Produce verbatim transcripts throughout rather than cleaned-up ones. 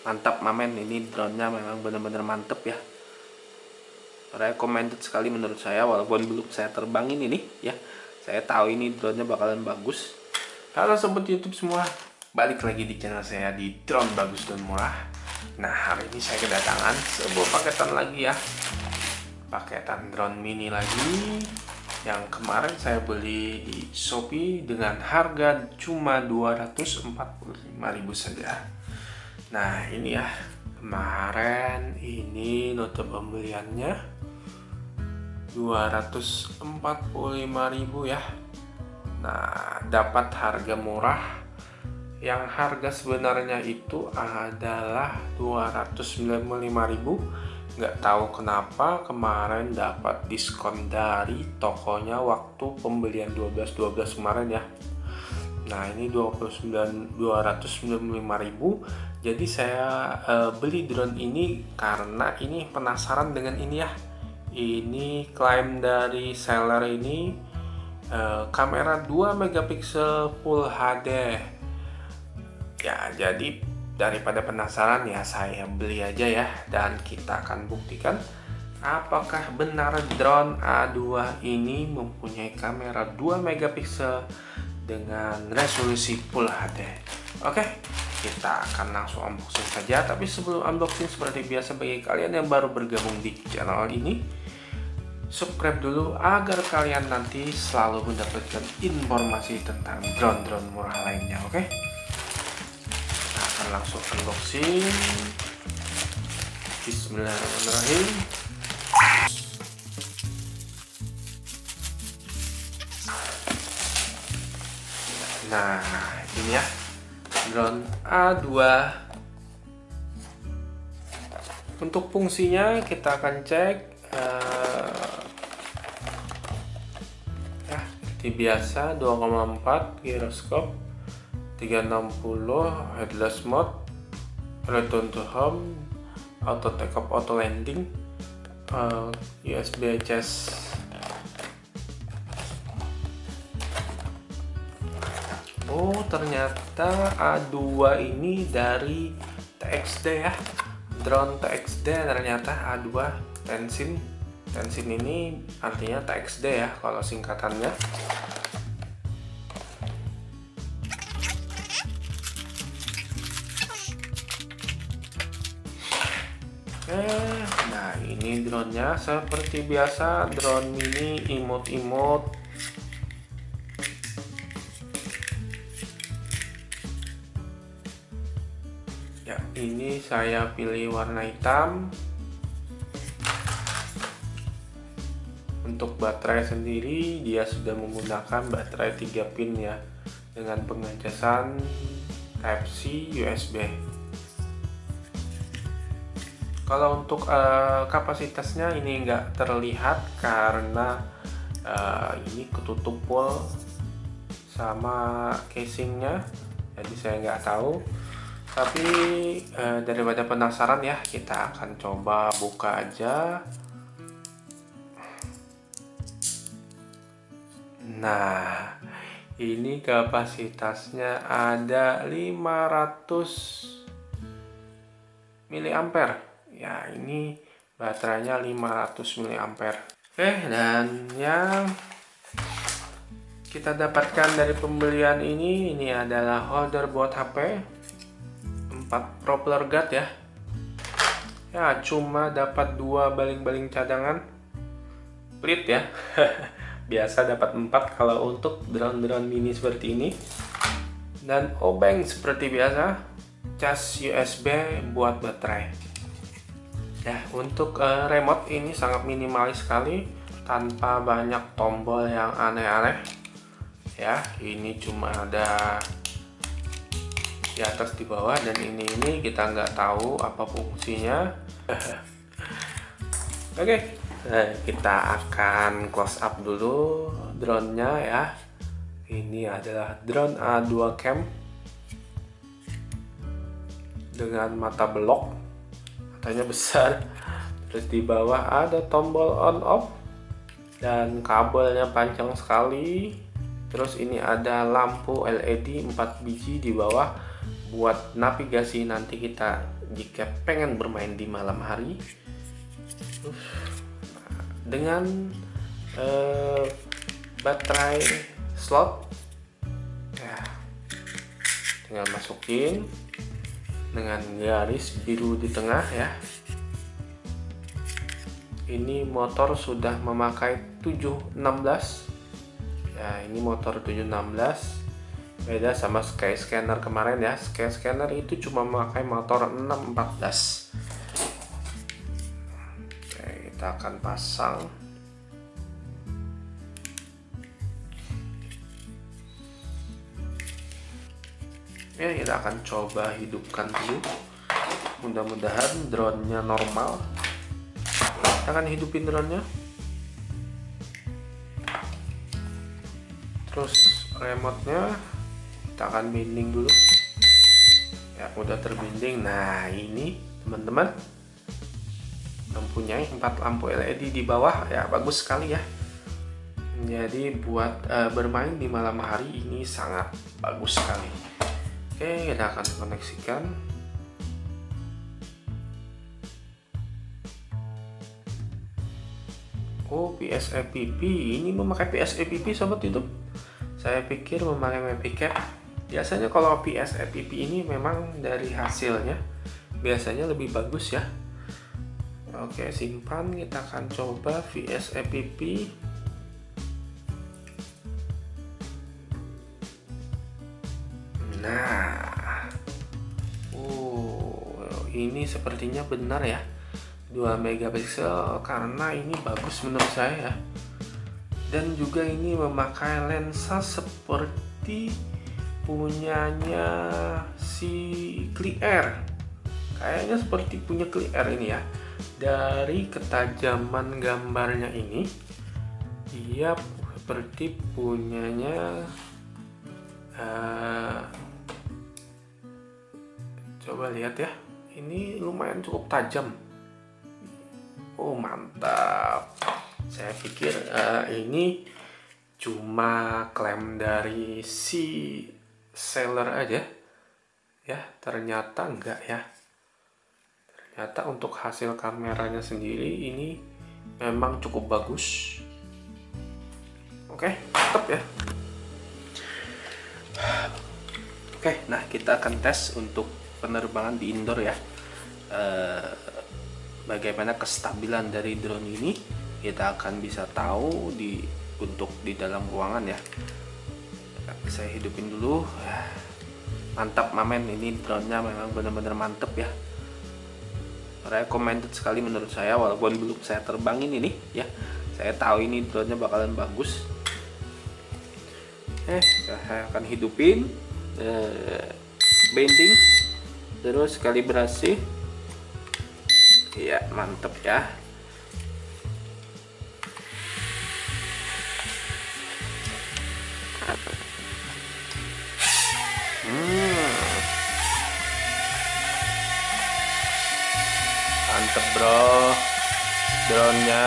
Mantap mamen, ini drone-nya memang bener-bener mantep ya. Recommended sekali menurut saya, walaupun belum saya terbangin ini ya. Saya tahu ini drone-nya bakalan bagus. Halo sobat YouTube semua, balik lagi di channel saya di Drone Bagus dan Murah. Nah, hari ini saya kedatangan sebuah paketan lagi ya. Paketan drone mini lagi yang kemarin saya beli di Shopee dengan harga cuma dua ratus empat puluh lima ribu saja. Nah, ini ya. Kemarin ini note pembeliannya dua ratus empat puluh lima ribu ya. Nah, dapat harga murah. Yang harga sebenarnya itu adalah dua ratus sembilan puluh lima ribu. Nggak tahu kenapa kemarin dapat diskon dari tokonya waktu pembelian dua belas dua belas kemarin ya. Nah, ini dua puluh sembilan dua ratus sembilan puluh lima ribu. Jadi saya e, beli drone ini karena ini penasaran dengan ini ya. Ini klaim dari seller ini e, kamera dua megapiksel full H D. Ya, jadi daripada penasaran ya, saya beli aja ya, dan kita akan buktikan apakah benar drone A dua ini mempunyai kamera dua megapiksel dengan resolusi full H D. Oke, kita akan langsung unboxing saja, tapi sebelum unboxing seperti biasa bagi kalian yang baru bergabung di channel ini, subscribe dulu agar kalian nanti selalu mendapatkan informasi tentang drone-drone murah lainnya, oke? Langsung unboxing. Bismillahirrahmanirrahim. Nah, ini ya drone A dua. Untuk fungsinya kita akan cek uh, ya, seperti biasa dua koma empat giroskop, tiga enam nol headless mode, return to home, auto take off, auto landing, uh, U S B charge. Oh, ternyata A dua ini dari T X D ya, drone T X D. Ternyata A dua Tenzin, Tenzin ini artinya T X D ya kalau singkatannya. Nah, ini drone-nya seperti biasa, drone mini, imut-imut. Ya, ini saya pilih warna hitam. Untuk baterai sendiri, dia sudah menggunakan baterai tiga pin ya, dengan pengecasan Type C U S B. Kalau untuk uh, kapasitasnya ini nggak terlihat karena uh, ini ketutup full sama casingnya, jadi saya nggak tahu. Tapi uh, daripada penasaran ya, kita akan coba buka aja. Nah, ini kapasitasnya ada lima ratus miliampere. Ya, ini baterainya lima ratus miliampere. Oke, dan yang kita dapatkan dari pembelian ini ini adalah holder buat H P, empat propeller guard ya. Ya, cuma dapat dua baling-baling cadangan pelit ya. Biasa dapat empat kalau untuk drone-drone mini seperti ini. Dan obeng seperti biasa, cas U S B buat baterai. Ya, untuk uh, remote ini sangat minimalis sekali, tanpa banyak tombol yang aneh-aneh. Ya, ini cuma ada di atas, di bawah, dan ini ini kita nggak tahu apa fungsinya. Oke, nah, kita akan close up dulu drone-nya ya. Ini adalah drone A dua Cam dengan mata belok. Matanya besar, terus di bawah ada tombol on off, dan kabelnya panjang sekali. Terus ini ada lampu L E D empat biji di bawah, buat navigasi nanti kita jika pengen bermain di malam hari dengan eh, baterai slot ya, tinggal masukin dengan garis biru di tengah ya. Ini motor sudah memakai tujuh enam belas ya, ini motor tujuh enam belas, beda sama Sky Scanner kemarin ya. Sky Scanner itu cuma memakai motor enam empat belas. Oke, kita akan pasang. Ya, kita akan coba hidupkan dulu. Mudah-mudahan drone-nya normal. Kita akan hidupin drone-nya. Terus remote-nya kita akan binding dulu ya, udah terbinding. Nah ini teman-teman mempunyai empat lampu L E D di bawah ya, bagus sekali ya. Jadi buat uh, bermain di malam hari ini sangat bagus sekali. Oke, kita akan koneksikan. Oh, P S App, ini memakai P S App sobat YouTube. Saya pikir memakai M P K. Biasanya kalau P S App ini memang dari hasilnya biasanya lebih bagus ya. Oke, simpan. Kita akan coba P S App. Nah, oh, ini sepertinya benar ya, dua megapiksel, karena ini bagus menurut saya ya. Dan juga ini memakai lensa seperti punyanya si Clear, kayaknya seperti punya Clear ini ya. Dari ketajaman gambarnya ini dia seperti punyanya uh, coba lihat ya, ini lumayan cukup tajam. Oh mantap, saya pikir uh, ini cuma klaim dari si seller aja ya, ternyata enggak ya. Ternyata untuk hasil kameranya sendiri ini memang cukup bagus. Oke, tetap ya. Oke, nah kita akan tes untuk penerbangan di indoor ya, e, bagaimana kestabilan dari drone ini. Kita akan bisa tahu di untuk di dalam ruangan ya. Saya hidupin dulu. Mantap mamen, ini drone-nya memang benar-benar mantep ya. Recommended sekali menurut saya, walaupun belum saya terbangin ini ya. Saya tahu ini drone-nya bakalan bagus. Eh, saya akan hidupin, eh, bending, terus kalibrasi. Iya, mantep ya. Hmm. Mantep bro, drone-nya.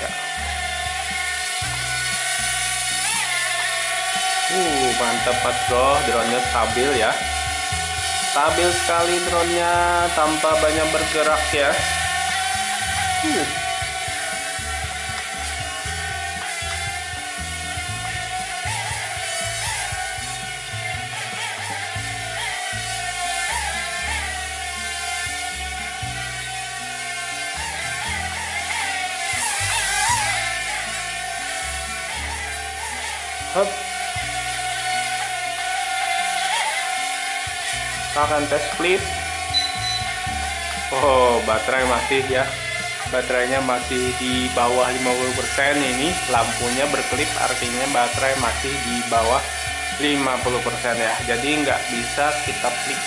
Ya. Uh, mantep banget bro, drone-nya stabil ya. Stabil sekali drone-nya tanpa banyak bergerak ya. Hmm. Hup. Akan tes flip. Oh, baterai masih ya, baterainya masih di bawah lima puluh persen. Ini lampunya berkelip, artinya baterai masih di bawah lima puluh persen ya, jadi nggak bisa kita flip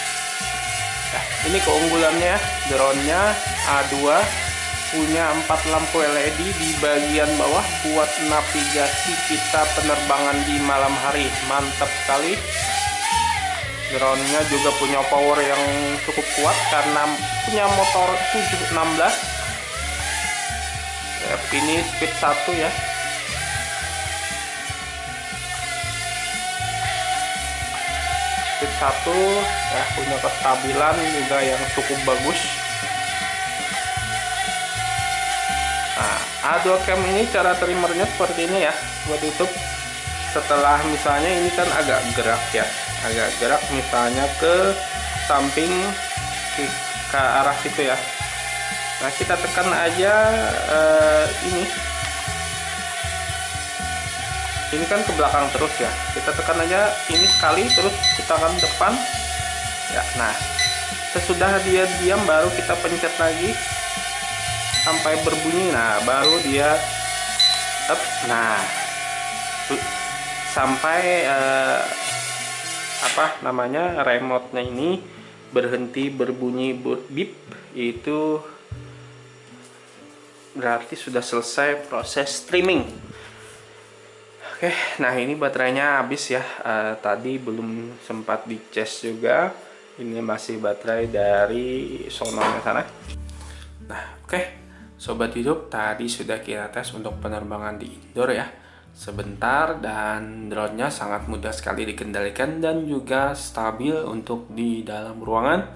ya. Ini keunggulannya drone-nya A dua punya empat lampu L E D di bagian bawah buat navigasi kita penerbangan di malam hari. Mantap sekali. Drone-nya juga punya power yang cukup kuat karena punya motor tujuh enam belas. Ini speed satu ya. Speed satu ya, punya kestabilan juga yang cukup bagus. Nah, A dua Cam ini cara trimmernya seperti ini ya, buat YouTube. Setelah misalnya ini kan agak gerak ya, agak gerak misalnya ke samping ke arah situ ya. Nah, kita tekan aja eh, ini ini kan ke belakang terus ya, kita tekan aja ini sekali terus kita akan depan ya. Nah, sesudah dia diam baru kita pencet lagi sampai berbunyi. Nah, baru dia up. Nah, sampai eh, apa namanya remote-nya ini berhenti berbunyi bip, itu berarti sudah selesai proses streaming. Oke, nah ini baterainya habis ya, uh, tadi belum sempat di charge juga, ini masih baterai dari sononya sana. Nah, oke sobat YouTube, tadi sudah kita tes untuk penerbangan di indoor ya, sebentar, dan drone-nya sangat mudah sekali dikendalikan dan juga stabil untuk di dalam ruangan,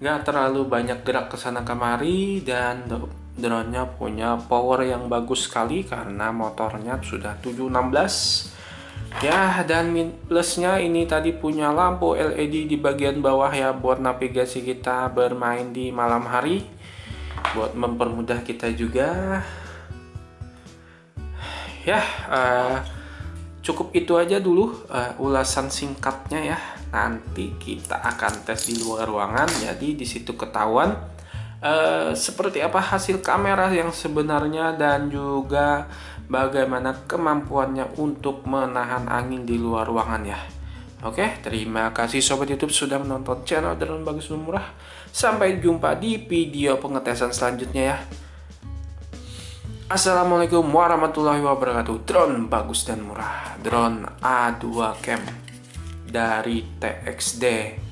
nggak terlalu banyak gerak ke sana kemari, dan drone-nya punya power yang bagus sekali karena motornya sudah tujuh enam belas ya. Dan plusnya ini tadi punya lampu L E D di bagian bawah ya, buat navigasi kita bermain di malam hari, buat mempermudah kita juga ya. Uh, cukup itu aja dulu uh, ulasan singkatnya ya, nanti kita akan tes di luar ruangan, jadi disitu ketahuan uh, seperti apa hasil kamera yang sebenarnya dan juga bagaimana kemampuannya untuk menahan angin di luar ruangan ya. Oke, terima kasih sobat YouTube sudah menonton channel Drone Bagus dan Murah, sampai jumpa di video pengetesan selanjutnya ya. Assalamualaikum warahmatullahi wabarakatuh. Drone bagus dan murah, Drone A dua Cam dari T X D.